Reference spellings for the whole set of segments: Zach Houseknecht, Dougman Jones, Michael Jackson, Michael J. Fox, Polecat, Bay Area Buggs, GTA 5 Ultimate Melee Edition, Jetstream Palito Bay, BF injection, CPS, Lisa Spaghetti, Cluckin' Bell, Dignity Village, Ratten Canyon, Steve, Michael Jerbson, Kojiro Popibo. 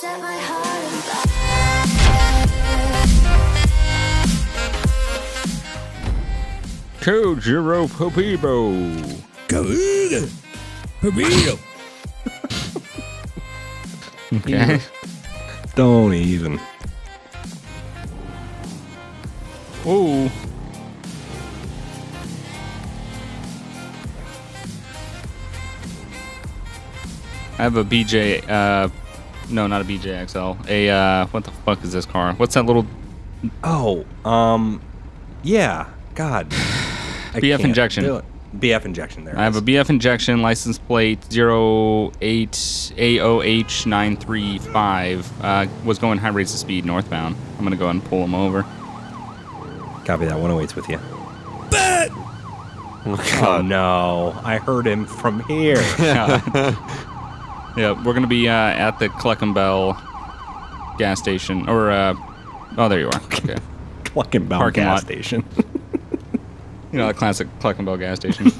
set my heart on fire. Kojiro Popibo. Kojiro Popibo. Okay. Don't even. Oh. I have a BJ, no, not a BJ XL. A, what the fuck is this car? What's that little... Oh, yeah, God. BF injection. BF injection, there it is. I have a BF injection, license plate 08AOH935. Was going high rates of speed northbound. I'm gonna go ahead and pull him over. Copy that, 108's with you. But! Oh no, I heard him from here. Yeah, we're gonna be at the Cluckin' Bell gas station, or oh, there you are. Okay. Cluckin' Bell parking gas station. You know, the classic Cluckin' Bell gas station.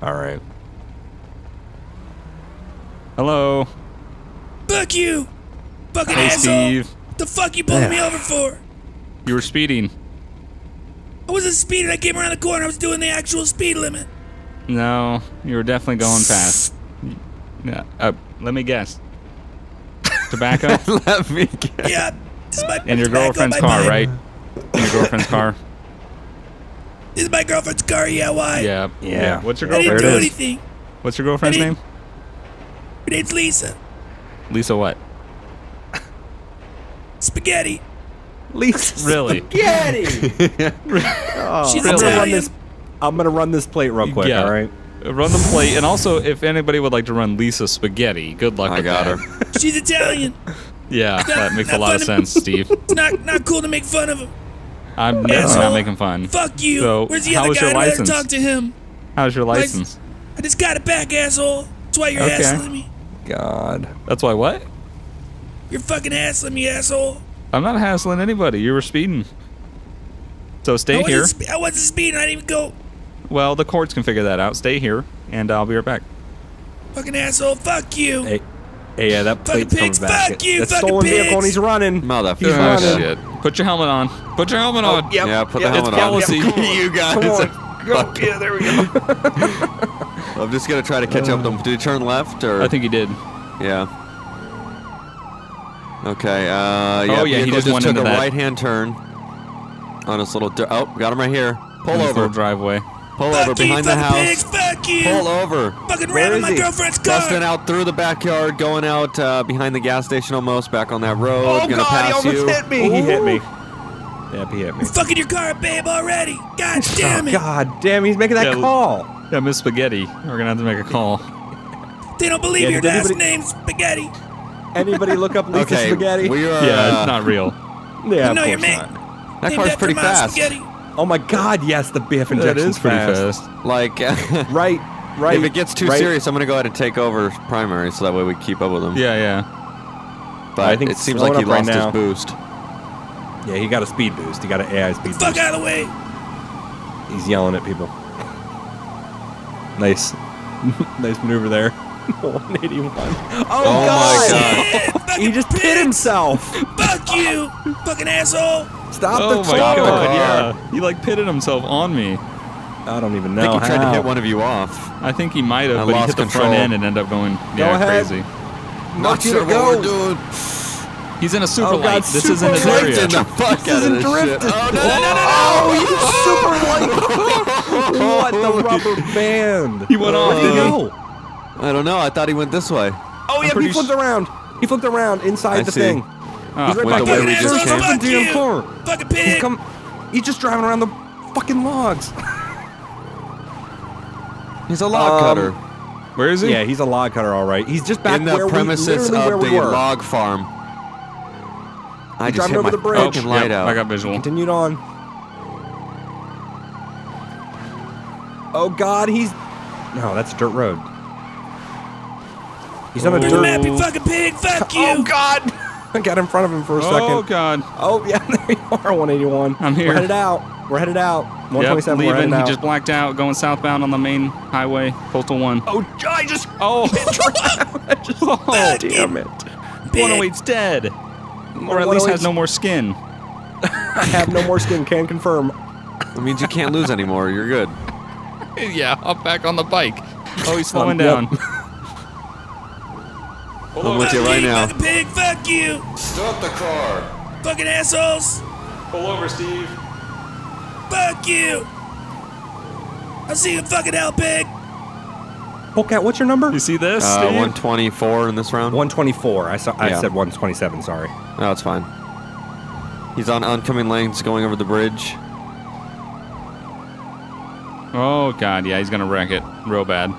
All right. Hello. Fuck you, fucking asshole. Steve. The fuck you pulling me over for? You were speeding. I wasn't speeding. I came around the corner. I was doing the actual speed limit. No, you were definitely going fast. Yeah, let me guess. Tobacco? Let me guess. Yeah, this is my in your girlfriend's car, right? In your girlfriend's car. This is my girlfriend's car, yeah, why? Yeah. Yeah. What's your girlfriend's name? I didn't do anything. What's your girlfriend's name? Her name's Lisa. Lisa what? Spaghetti. Lisa really? Spaghetti! Oh, she's really? I'm going to run this plate real quick, all right? Run the plate, and also if anybody would like to run Lisa Spaghetti, good luck with that. I got her. She's Italian. Yeah, that makes a lot of sense, Steve. It's not cool to make fun of him. I'm not making fun. Fuck you. So, where's the other guy? I better talk to him. How's your license? I just got it back, asshole. That's why you're hassling me. God. That's why what? You're fucking hassling me, asshole. I'm not hassling anybody. You were speeding. So stay here. I wasn't speeding. I didn't even go. Well, the courts can figure that out. Stay here, and I'll be right back. Fucking asshole! Fuck you! Hey, yeah, that plate's coming back. Fuck you! That's stolen vehicle, and he's running. Motherfucker! Oh, shit! Put your helmet on. Put your helmet on. Oh, yep. Yeah, put the helmet on. It's policy. Yep, you guys. Go. Yeah, there we go. I'm just gonna try to catch up to him. Did he turn left? Or I think he did. Yeah. Okay. Yeah. Oh yeah, he just took a right-hand turn on this little. Oh, got him right here. Pull over. Driveway. Pull over behind the house. Fuck you. Pull over. Fucking ran in my girlfriend's car. Busting out through the backyard, going out behind the gas station almost, back on that road. Oh, gonna pass you. He almost hit me. Ooh. He hit me. Yep, he hit me. You're fucking your car, babe, already. God damn it. God damn, he's making that call. Yeah, Miss Spaghetti. We're gonna have to make a call. They don't believe your last name's Spaghetti. Anybody look up Lisa Spaghetti? We are, it's not real. Yeah, no, of course not. That car's pretty fast. Oh my God! Yes, the BF injection's pretty fast. Like, right. If it gets too serious, I'm gonna go ahead and take over primary, so that way we keep up with him. Yeah. But I think it seems like he lost his boost. Yeah, he got a speed boost. He got an AI speed boost. Fuck out of the way! He's yelling at people. Nice, nice maneuver there. 181. Oh, God! My God! He just hit himself. Fuck you, fucking asshole! Stop the car! Oh my God! Yeah, he like pitted himself on me. I don't even know. I think he tried to hit one of you off. I think he might have, but he hit the front end and ended up going crazy. Not sure what we're doing. He's in a super light. This isn't his area. This isn't drifting. Oh no! Oh, super light! What the rubber band? He went off. Where did he go? I don't know. I thought he went this way. Oh yeah, he flipped around. He flipped around inside the thing. He's right back there. Fucking pig! He's just driving around the fucking logs. He's a log cutter. Where is he? Yeah, he's a log cutter, all right. He's just back in the premises of the log farm. I just hit my fucking light out. I got visual. Continued on. Oh God, he's no, that's a dirt road. He's on a dirt road. You fucking pig! Fuck you! Oh God! I got in front of him for a second. Oh, God. Oh, yeah, there you are, 181. I'm here. We're headed out. We're headed out. 127, yep, leaving. He just blacked out, going southbound on the main highway, Coastal 1. Oh, I just... Oh, damn it. 108's dead. Or at least has no more skin. I have no more skin, can confirm. It means you can't lose anymore, you're good. Yeah, hop back on the bike. Oh, he's slowing down. Yep. I'm with you right now. Fucking pig, fuck you! Stop the car! Fucking assholes! Pull over, Steve. Fuck you! I see you fucking hell, pig! Polecat, what's your number? You see this? 124 in this round. 124. I said 127. Sorry. No, it's fine. He's on oncoming lanes, going over the bridge. Oh god, yeah, he's gonna wreck it real bad.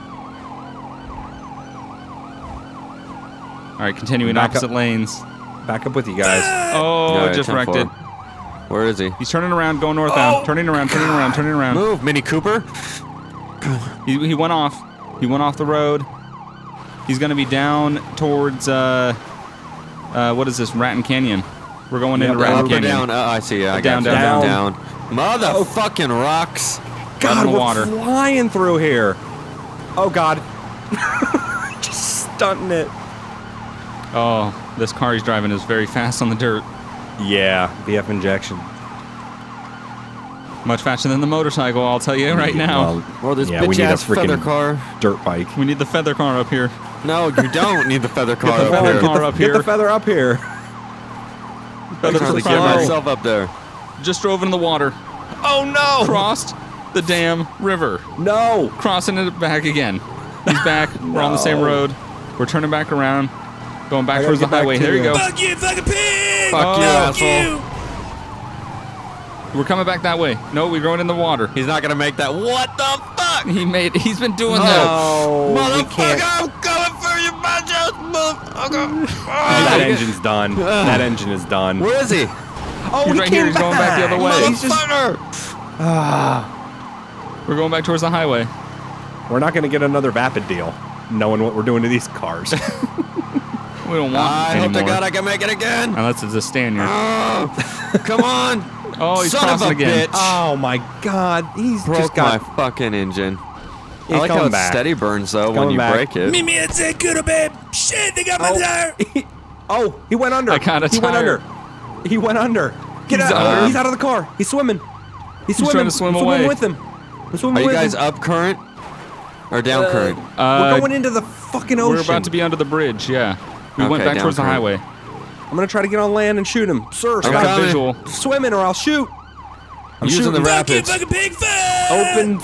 All right, continuing opposite lanes. Back up with you guys. Oh, just wrecked it. Where is he? He's turning around, going northbound. Oh, turning around, turning around, turning around. Move, Mini Cooper. He went off. He went off the road. He's going to be down towards, what is this, Ratten Canyon. We're going into Ratten Canyon. Down. I see, yeah, down. Motherfucking rocks. God, we're flying through here. Oh, God. Just stunting it. Oh, this car he's driving is very fast on the dirt. Yeah, BF injection. Much faster than the motorcycle, I'll tell you right now. Well, this bitch-ass feather car. Dirt bike. We need the feather car up here. No, you don't need the feather car up here. Get the feather up here. I'm trying to get myself up there. Just drove into the water. Oh, no! Crossed the damn river. No! Crossing it back again. He's back. No. We're on the same road. We're turning back around. Going back towards the highway. There you go. Fuck you, fucking pig! Fuck you, asshole. We're coming back that way. No, we're going in the water. He's not gonna make that. What the fuck? He's been doing that. No, motherfucker! I'm coming for you, motherfucker! That engine's done. That engine is done. Where is he? Oh, he's right here. He's going back the other way. Motherfucker! We're going back towards the highway. We're not gonna get another vapid deal, knowing what we're doing to these cars. We don't want. I hope to God I can make it again. Unless it's a standard. Come on. Oh, he's crossing again. Bitch. Oh my God, he's broke my fucking engine. I like how it's steady burns though when you break it. Mimi, it's a good babe. Shit, they got my tire. Oh, he went under. I got a tire. He went under. He went under. Get out! He's out of the car. He's swimming. He's swimming. He's trying to swim away. With him. Are you guys up current or down current? We're going into the fucking ocean. We're about to be under the bridge. Yeah, we went back towards the highway. I'm gonna try to get on land and shoot him. Sir, stop swimming or I'll shoot. I'm using the rapids. Fucking big fan. Open.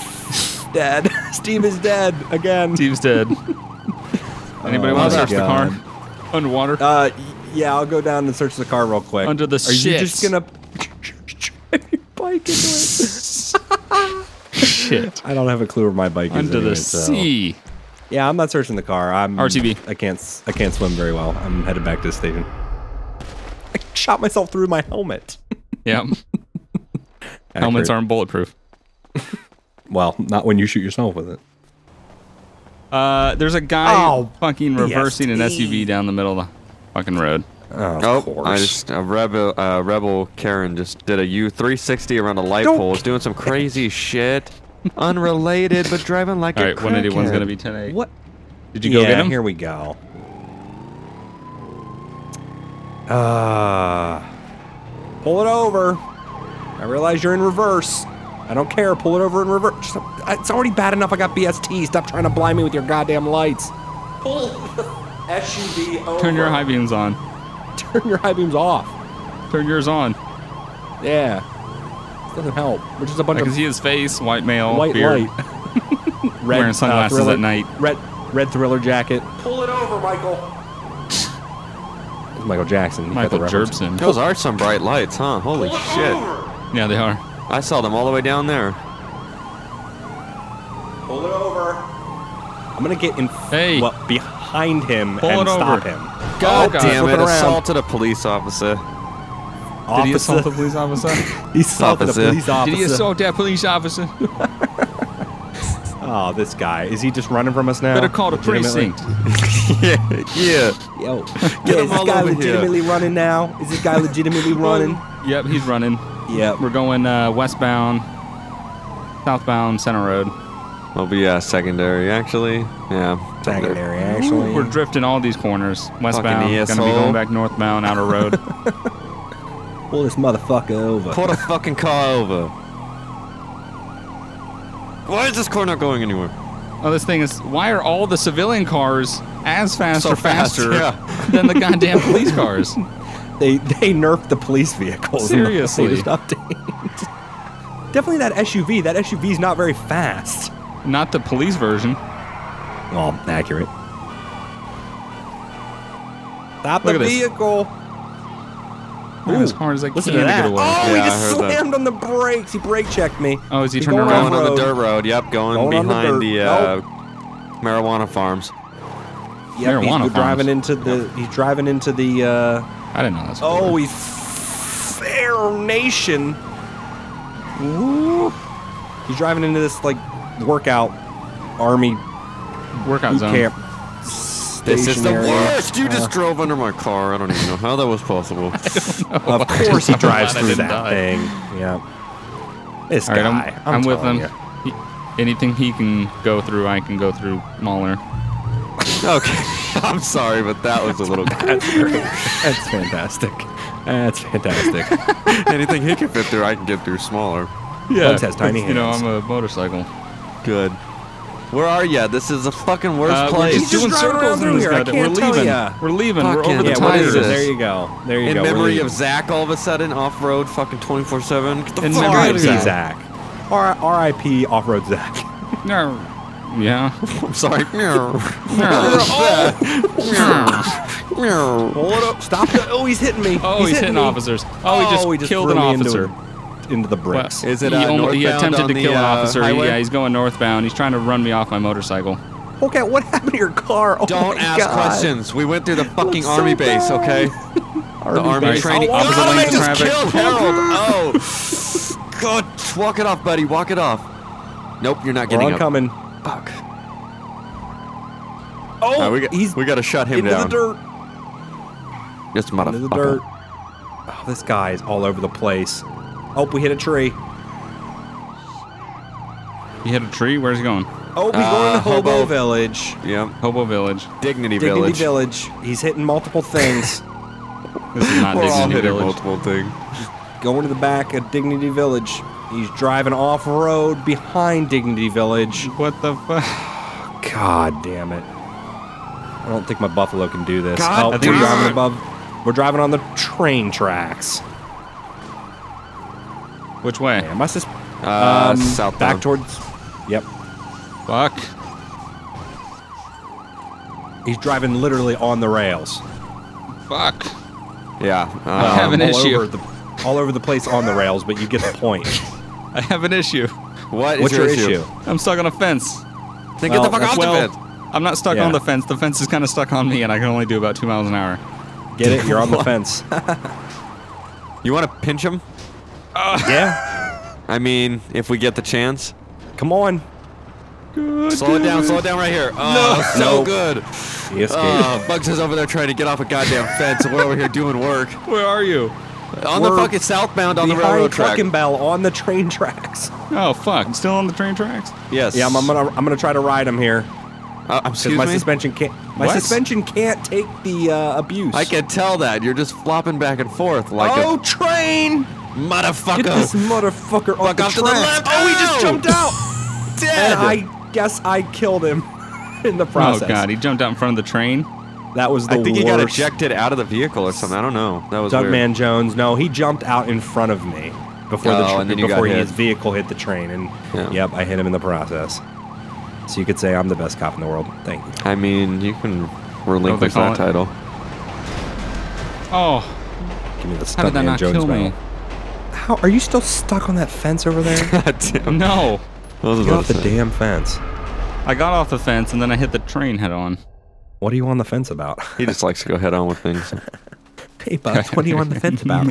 Dead. Steve is dead again. Steve's dead. Anybody want to search the car? Underwater? Yeah, I'll go down and search the car real quick. Under the shit. Are you just gonna drive your bike into it? Shit. I don't have a clue where my bike is. Under the sea. Yeah, I'm not searching the car. I'm RTV. I can't swim very well. I'm headed back to the station. Shot myself through my helmet. Yeah. Helmets aren't bulletproof. Well, not when you shoot yourself with it. There's a guy fucking reversing an SUV down the middle of the fucking road. Oh, of course. Rebel Karen just did a U360 around a light pole. Is doing some crazy shit. Unrelated, but driving like a crackhead. All right, 181's going to be 10-8. What? Did you go get him? Here we go. Pull it over. I realize you're in reverse. I don't care. Pull it over in reverse. It's already bad enough I got BST. Stop trying to blind me with your goddamn lights. Pull the SUV over. Turn your high beams on. Turn your high beams off. Turn yours on. Yeah. It doesn't help. We're just a bunch of... I can see his face. White male. White beard. Light. Red, wearing sunglasses at night. Red Thriller jacket. Pull it over, Michael. Michael Jackson. Michael Jerbson. Those are some bright lights, huh? Holy shit. Yeah, they are. I saw them all the way down there. Pull it over. I'm gonna get in behind him and stop him. God damn it, assaulted a police officer. Did he assault a police officer? He assaulted a police officer. Did he assault that police officer? Oh, this guy. Is he just running from us now? Better call the precinct. Yo. Is this guy legitimately running now? Is this guy legitimately running? Yep, he's running. Yep. We're going westbound, southbound, center road. It'll be secondary, actually. Yeah. Secondary, actually. We're drifting all these corners. Westbound. Going to be going back northbound, outer road. Pull this motherfucker over. Pull the fucking car over. Why is this car not going anywhere? Oh, this thing is... Why are all the civilian cars as fast or faster than the goddamn police cars? They nerfed the police vehicles. Seriously. In the latest update. Definitely that SUV. That SUV's not very fast. Not the police version. Well, accurate. Stop the vehicle. Ooh, as hard as I can to get away. Oh, yeah, he just slammed on the brakes. He brake checked me. Oh, is he turning around? Going on the dirt road. Yep, going behind the marijuana farms. Yep, marijuana farms. Driving into the, he's driving into the... I didn't know this. Oh, he's... Fair Nation. Ooh. He's driving into this, like, workout army... Workout zone. Camp. This is the worst! You just drove under my car. I don't even know how that was possible. Of course he drives through that thing. Yeah. This guy. I'm with him. Anything he can go through, I can go through. Mauler. Okay. I'm sorry, but that was a little... That's fantastic. That's fantastic. Anything he can fit through, I can get through smaller. Yeah. Bugs has tiny hands. You know, I'm a motorcycle. Good. Where are ya? This is the fucking worst place. He's doing circles through here. I can't tell ya. We're leaving. We're over the tires. There you go. There you go. In memory of Zach, all of a sudden, off-road fucking 24/7. In memory of Zach. R.I.P. Off-road Zach. No. Yeah. I'm sorry. No. No. Hold up. Stop. Oh, he's hitting me. Oh, he's hitting officers. Oh, he just killed an officer. Into the bricks. Well, is it he attempted to kill an officer. Yeah, he's going northbound. He's trying to run me off my motorcycle. Okay, what happened to your car? Oh Don't ask God. Questions. We went through the fucking army base, okay? The army training. Opposite lanes of traffic. Killed Harold. Oh, God! Walk it off, buddy. Walk it off. Nope, you're not getting up. Coming. Fuck. Oh, we got to shut him down. Into the dirt. This motherfucker. Into the dirt. Oh, this guy is all over the place. Oh, we hit a tree. You hit a tree? Where's he going? Oh, he's going to Hobo Village. Yep. Hobo Village. Dignity Village. He's hitting multiple things. This is not Dignity Village. Multiple things. Going to the back of Dignity Village. He's driving off-road behind Dignity Village. What the fuck? God damn it. I don't think my Buffalo can do this. God damn. We're driving above. We're driving on the train tracks. Which way? Am I southbound. Back towards... Yep. Fuck. He's driving literally on the rails. Fuck. Yeah. I have an issue. All over the place on the rails, but you get the point. I have an issue. What's your issue? I'm stuck on a fence. Then get the fuck off the fence. I'm not stuck on the fence. The fence is kind of stuck on me, and I can only do about 2 miles an hour. Get it? You're on the fence. You want to pinch him? Yeah. I mean, if we get the chance. Come on. Good. Slow it down right here. Oh, no. So good. He escaped. Bugs is over there trying to get off a goddamn fence, and we're over here doing work. Where are you? We're the fucking southbound on the railroad track. Cluckin' Bell on the train tracks. Oh, fuck. I'm still on the train tracks? Yes. Yeah, I'm gonna try to ride him here. Excuse me? My suspension can't take the abuse. I can tell that. You're just flopping back and forth like a train! Motherfucker! Get this motherfucker off the track. To the left. Oh, he just jumped out! Dead! And I guess I killed him in the process. Oh, God. He jumped out in front of the train? That was the worst. I think he got ejected out of the vehicle or something. I don't know. That was Dougman Jones. No, he jumped out in front of me before his vehicle hit the train. And, yep, I hit him in the process. So you could say I'm the best cop in the world. Thank you. I mean, you can relinquish that title. Oh. Give me the Stuntman Jones medal. How are you still stuck on that fence over there? God damn. No. Get off the damn fence. I got off the fence and then I hit the train head on. What are you on the fence about? He just likes to go head on with things. Hey, Bugs, what are you on the fence about?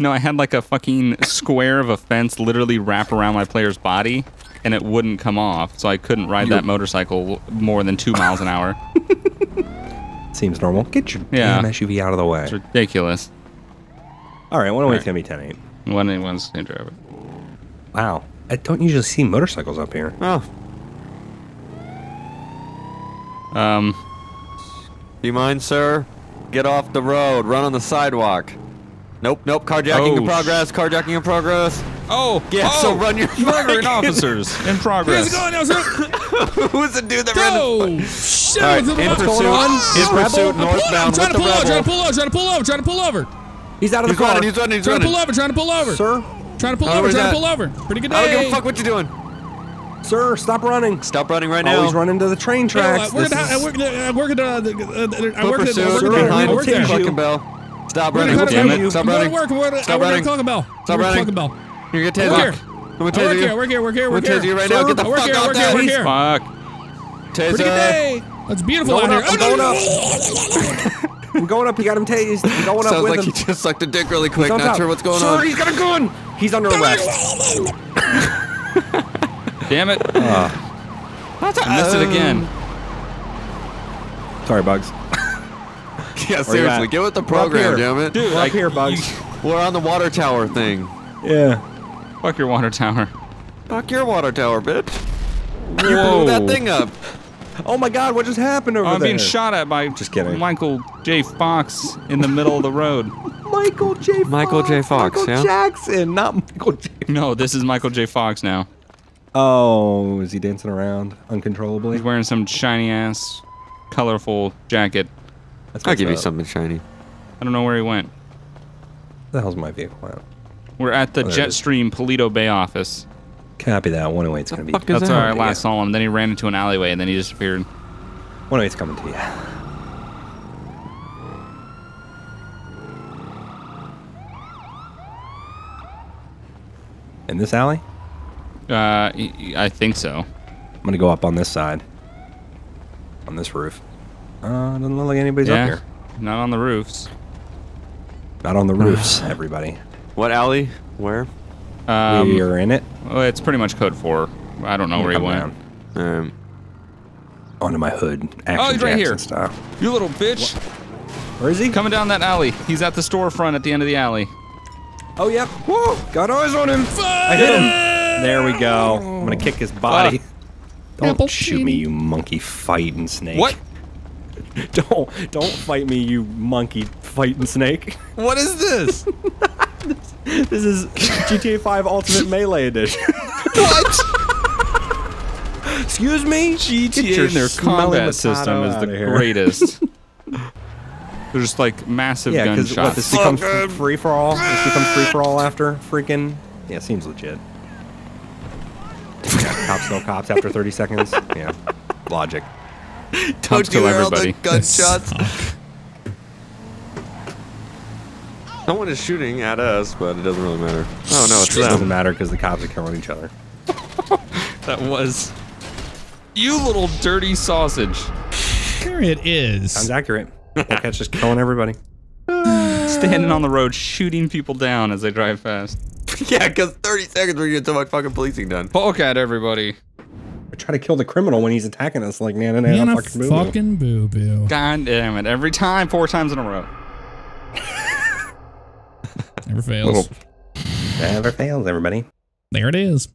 No, I had like a fucking square of a fence literally wrap around my player's body and it wouldn't come off, so I couldn't ride that motorcycle more than 2 miles an hour. Seems normal. Get your damn SUV out of the way. It's ridiculous. All right, 108's gonna be 10-8. 108's gonna drive it. Wow. I don't usually see motorcycles up here. Oh. Do you mind, sir? Get off the road. Run on the sidewalk. Nope, nope. Carjacking in progress. Carjacking in progress. Oh, yeah. Oh, so run your murdering officers in progress. Where's it going now, sir? Who's the dude that ran? Shit, right, in pursuit, northbound with the rebel. Trying to pull over. He's out of the car. He's running. Trying to pull over. Sir. Trying to pull over. Pretty good day. I don't give a fuck what you're doing. Sir, stop running. Stop running right now. Oh, he's running to the train tracks. I work at Cluckin' Bell. Stop running. Stop running. Stop running. Cluckin' Bell. You're gonna tase you. We're here. We're here right now. Get the fuck out there. Fuck. Pretty good day. That's beautiful out here. We're going up. He got him tased. We're going up with him. Sounds like he just sucked a dick really quick. Not sure what's going on. Sir, he's got a gun. He's under arrest. Damn it! I missed it again. Sorry, Bugs. Yeah, seriously, get with the program, damn it. Dude, like, up here, Bugs. We're on the water tower thing. Yeah. Fuck your water tower. Fuck your water tower, bitch. Whoa. You blew that thing up. Oh my God! What just happened over there? I'm being shot at by Michael J. Fox in the middle of the road. Michael J. Fox. Michael J. Fox. Michael Jackson, not Michael J. Fox. No, this is Michael J. Fox now. Oh, is he dancing around uncontrollably? He's wearing some shiny-ass, colorful jacket. I'll give you something shiny. I don't know where he went. The hell's my vehicle? Wow. We're at the Jetstream Palito Bay office. Copy that. 108's gonna be. That's where I last saw him. Then he ran into an alleyway and then he disappeared. 108's coming to you. In this alley? I think so. I'm gonna go up on this side. On this roof. Doesn't look like anybody's up here. Not on the roofs. Not on the roofs, everybody. What alley? Where? We are in it. Well, it's pretty much code 4. I don't know where he went. Onto my hood. Oh, he's right here. Style. You little bitch. Where is he? Coming down that alley. He's at the storefront at the end of the alley. Oh, yep. Whoa! Got eyes on him. I hit him. There we go. I'm gonna kick his body. Don't shoot me, you monkey fighting snake. What? Don't fight me, you monkey fighting snake. What is this? This is GTA 5 Ultimate Melee Edition. What? Excuse me? GTA in their combat system is the greatest. They're just like massive gunshots. Yeah, because this becomes free for all. This becomes free for all after freaking. Yeah, seems legit. Yeah, cops, no cops after 30 seconds. Yeah, logic. Don't kill everybody. The gunshots. Someone is shooting at us, but it doesn't really matter. Oh no, it's them. It doesn't matter because the cops are killing each other. That was you, little dirty sausage. There it is. Sounds accurate. That cat's just killing everybody. Standing on the road, shooting people down as they drive fast. Yeah, because 30 seconds we get so much fucking policing done. Poke at everybody. I try to kill the criminal when he's attacking us like nana fucking boo-boo. God damn it. Every time, 4 times in a row. Never fails. Never fails, everybody. There it is.